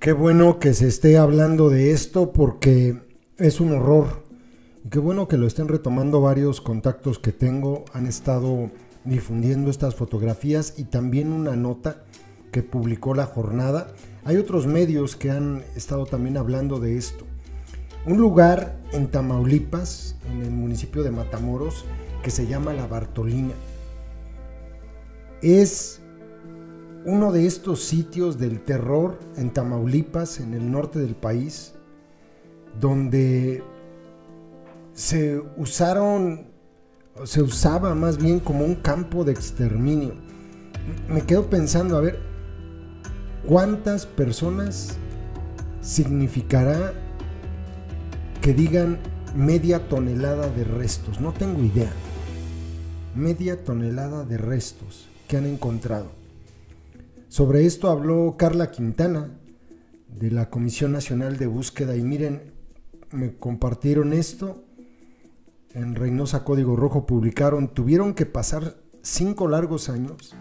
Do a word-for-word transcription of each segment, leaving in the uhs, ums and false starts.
Qué bueno que se esté hablando de esto porque es un horror. Qué bueno que lo estén retomando. Varios contactos que tengo han estado difundiendo estas fotografías y también una nota que publicó La Jornada. Hay otros medios que han estado también hablando de esto. Un lugar en Tamaulipas, en el municipio de Matamoros, que se llama La Bartolina. Es uno de estos sitios del terror en Tamaulipas, en el norte del país, donde se usaron, se usaba más bien como un campo de exterminio. Me quedo pensando, a ver, ¿cuántas personas significará que digan media tonelada de restos? No tengo idea. Media tonelada de restos que han encontrado. Sobre esto habló Carla Quintana de la Comisión Nacional de Búsqueda y miren, me compartieron esto. En Reynosa Código Rojo publicaron, tuvieron que pasar cinco largos años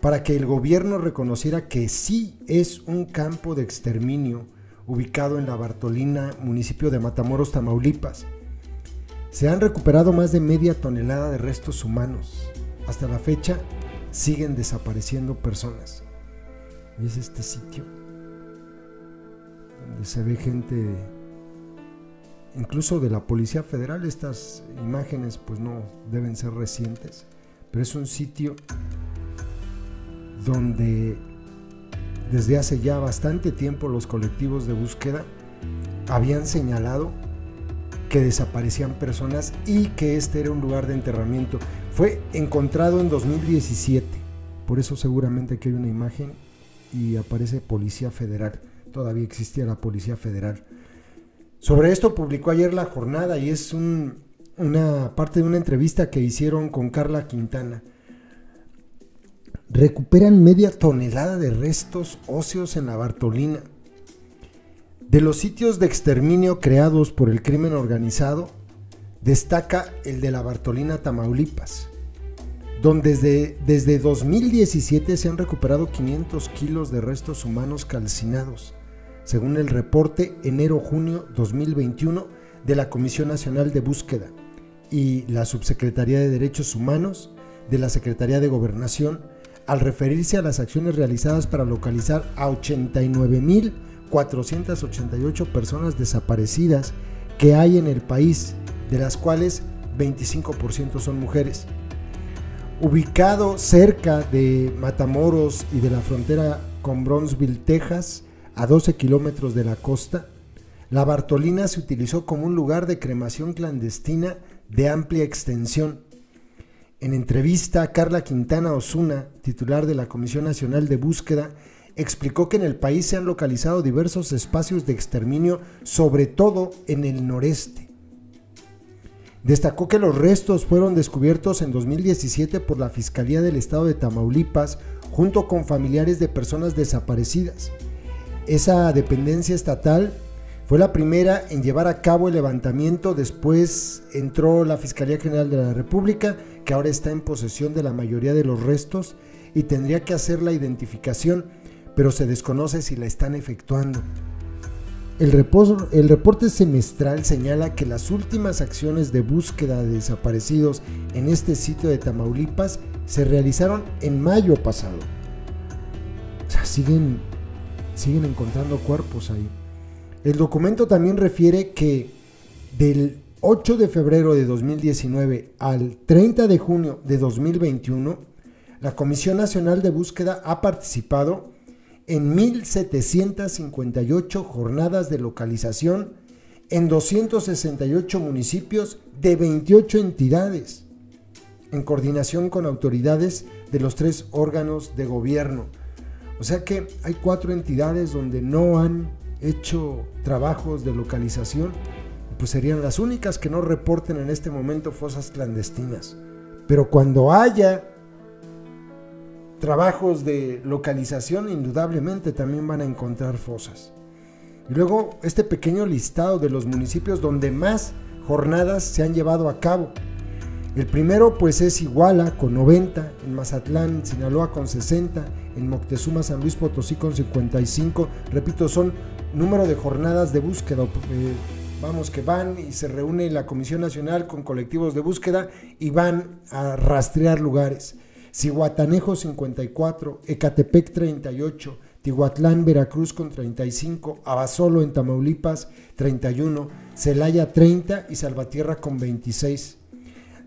para que el gobierno reconociera que sí es un campo de exterminio ubicado en La Bartolina, municipio de Matamoros, Tamaulipas. Se han recuperado más de media tonelada de restos humanos. Hasta la fecha siguen desapareciendo personas. Y es este sitio donde se ve gente, incluso de la Policía Federal. Estas imágenes pues no deben ser recientes, pero es un sitio donde desde hace ya bastante tiempo los colectivos de búsqueda habían señalado que desaparecían personas y que este era un lugar de enterramiento. Fue encontrado en dos mil diecisiete, por eso seguramente aquí hay una imagen y aparece Policía Federal. Todavía existía la Policía Federal. Sobre esto publicó ayer La Jornada y es un, una parte de una entrevista que hicieron con Carla Quintana. Recuperan media tonelada de restos óseos en La Bartolina. De los sitios de exterminio creados por el crimen organizado, destaca el de La Bartolina, Tamaulipas, donde desde, desde dos mil diecisiete se han recuperado quinientos kilos de restos humanos calcinados, según el reporte enero-junio dos mil veintiuno de la Comisión Nacional de Búsqueda y la Subsecretaría de Derechos Humanos de la Secretaría de Gobernación, al referirse a las acciones realizadas para localizar a ochenta y nueve mil cuatrocientas ochenta y ocho personas desaparecidas que hay en el país, de las cuales veinticinco por ciento son mujeres. Ubicado cerca de Matamoros y de la frontera con Brownsville, Texas, a doce kilómetros de la costa, La Bartolina se utilizó como un lugar de cremación clandestina de amplia extensión. En entrevista, Carla Quintana Osuna, titular de la Comisión Nacional de Búsqueda, explicó que en el país se han localizado diversos espacios de exterminio, sobre todo en el noreste. Destacó que los restos fueron descubiertos en dos mil diecisiete por la Fiscalía del Estado de Tamaulipas, junto con familiares de personas desaparecidas. Esa dependencia estatal fue la primera en llevar a cabo el levantamiento, después entró la Fiscalía General de la República, que ahora está en posesión de la mayoría de los restos y tendría que hacer la identificación, pero se desconoce si la están efectuando. El, reposo, el reporte semestral señala que las últimas acciones de búsqueda de desaparecidos en este sitio de Tamaulipas se realizaron en mayo pasado. O sea, siguen... Siguen encontrando cuerpos ahí. El documento también refiere que del ocho de febrero de dos mil diecinueve al treinta de junio de dos mil veintiuno, la Comisión Nacional de Búsqueda ha participado en mil setecientas cincuenta y ocho jornadas de localización en doscientos sesenta y ocho municipios de veintiocho entidades, en coordinación con autoridades de los tres órganos de gobierno. O sea que hay cuatro entidades donde no han hecho trabajos de localización, pues serían las únicas que no reporten en este momento fosas clandestinas. Pero cuando haya trabajos de localización, indudablemente también van a encontrar fosas. Y luego este pequeño listado de los municipios donde más jornadas se han llevado a cabo. El primero pues es Iguala con noventa, en Mazatlán, Sinaloa con sesenta, en Moctezuma, San Luis Potosí con cincuenta y cinco. Repito, son número de jornadas de búsqueda, eh, vamos, que van y se reúne la Comisión Nacional con colectivos de búsqueda y van a rastrear lugares. Zihuatanejo cincuenta y cuatro, Ecatepec treinta y ocho, Tihuatlán, Veracruz con treinta y cinco, Abasolo en Tamaulipas treinta y uno, Celaya treinta y Salvatierra con veintiséis.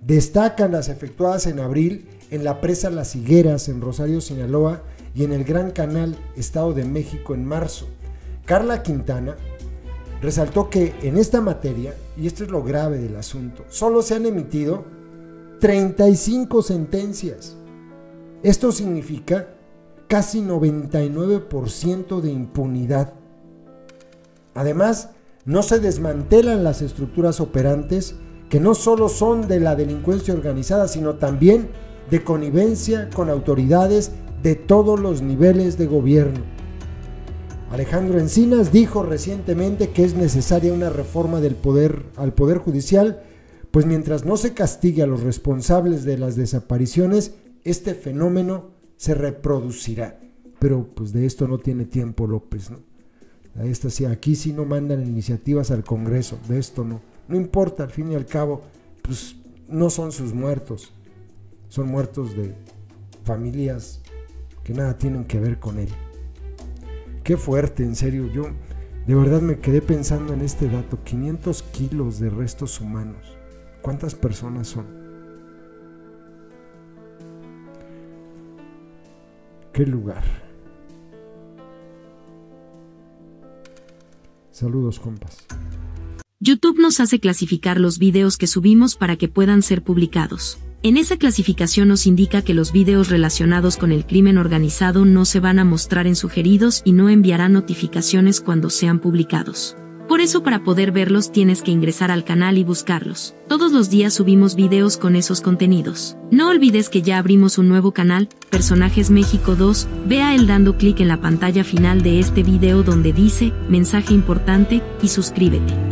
Destacan las efectuadas en abril en la presa Las Higueras en Rosario, Sinaloa, y en el Gran Canal, Estado de México, en marzo. Carla Quintana resaltó que en esta materia, y esto es lo grave del asunto, solo se han emitido treinta y cinco sentencias. Esto significa casi noventa y nueve por ciento de impunidad. Además, no se desmantelan las estructuras operantes, que no solo son de la delincuencia organizada, sino también de connivencia con autoridades de todos los niveles de gobierno. Alejandro Encinas dijo recientemente que es necesaria una reforma del poder, al Poder Judicial, pues mientras no se castigue a los responsables de las desapariciones, este fenómeno se reproducirá. Pero pues de esto no tiene tiempo López, ¿no? Esta, sí, aquí sí no mandan iniciativas al Congreso, de esto no. No importa, al fin y al cabo, pues no son sus muertos, son muertos de familias que nada tienen que ver con él. Qué fuerte, en serio, yo de verdad me quedé pensando en este dato, quinientos kilos de restos humanos, ¿cuántas personas son? Qué lugar. Saludos, compas. YouTube nos hace clasificar los videos que subimos para que puedan ser publicados. En esa clasificación nos indica que los videos relacionados con el crimen organizado no se van a mostrar en sugeridos y no enviará notificaciones cuando sean publicados. Por eso, para poder verlos tienes que ingresar al canal y buscarlos. Todos los días subimos videos con esos contenidos. No olvides que ya abrimos un nuevo canal, Personajes México dos, vea él dando clic en la pantalla final de este video donde dice, mensaje importante, y suscríbete.